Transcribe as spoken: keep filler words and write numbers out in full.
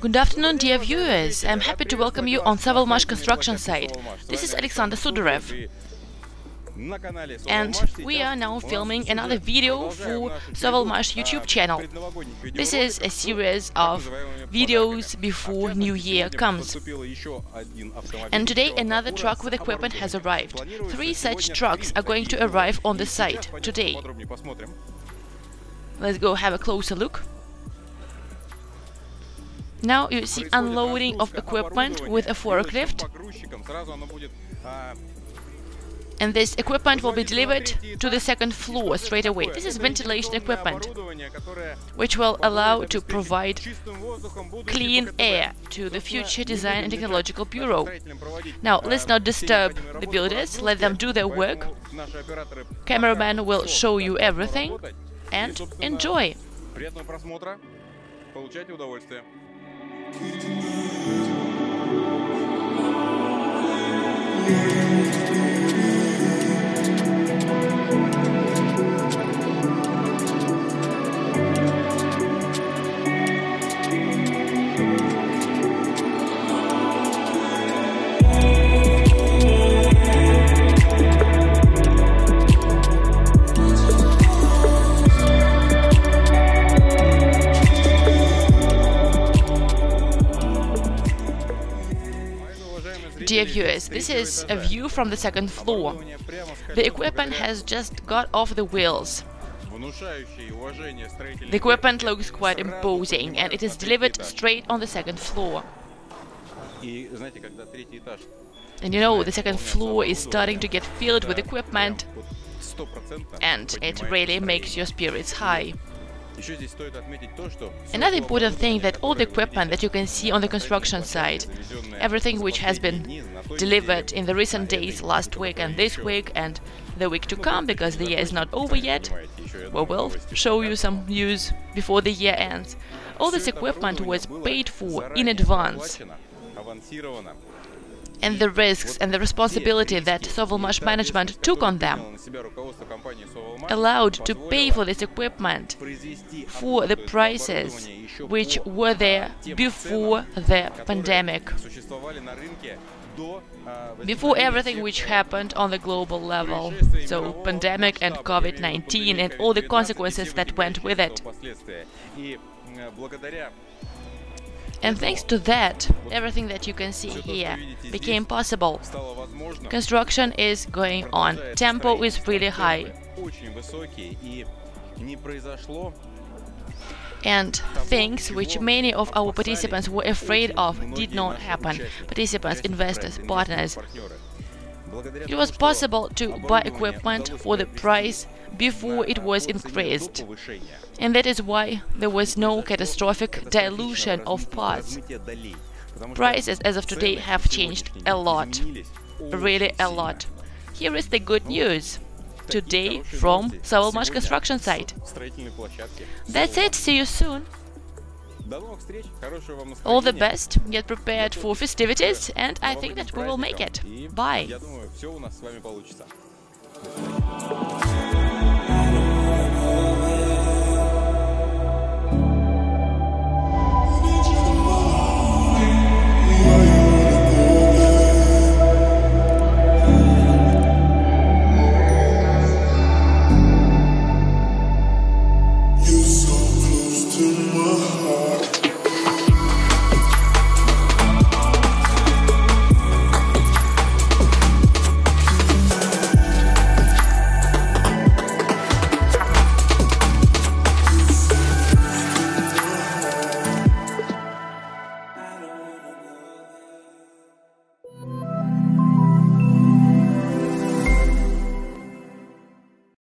Good afternoon, dear viewers. I'm happy to welcome you on Sovelmash construction site. This is Alexander Sudarev. And we are now filming another video for Sovelmash YouTube channel. This is a series of videos before New Year comes. And today another truck with equipment has arrived. Three such trucks are going to arrive on the site today. Let's go have a closer look. Now you see unloading of equipment with a forklift, and this equipment will be delivered to the second floor straight away. This is ventilation equipment, which will allow to provide clean air to the future Design and Technological Bureau. Now let's not disturb the builders, let them do their work. Cameraman will show you everything, and enjoy! Dear viewers, this is a view from the second floor. The equipment has just got off the wheels. The equipment looks quite imposing, and it is delivered straight on the second floor. And you know, the second floor is starting to get filled with equipment, and it really makes your spirits high. Another important thing that all the equipment that you can see on the construction site, everything which has been delivered in the recent days, last week and this week and the week to come, because the year is not over yet, we will show you some news before the year ends. All this equipment was paid for in advance. And the risks and the responsibility that Sovelmash management took on them allowed to pay for this equipment for the prices which were there before the pandemic, before everything which happened on the global level, so pandemic and COVID nineteen and all the consequences that went with it. And thanks to that, everything that you can see here became possible. Construction is going on. Tempo is really high. And things which many of our participants were afraid of did not happen. Participants, investors, partners. It was possible to buy equipment for the price before it was increased, and that is why there was no catastrophic dilution of parts. Prices as of today have changed a lot, really a lot. Here is the good news today from Sovelmash construction site. That's it, see you soon! All the best, get prepared for festivities, and I think that we will make it. Bye!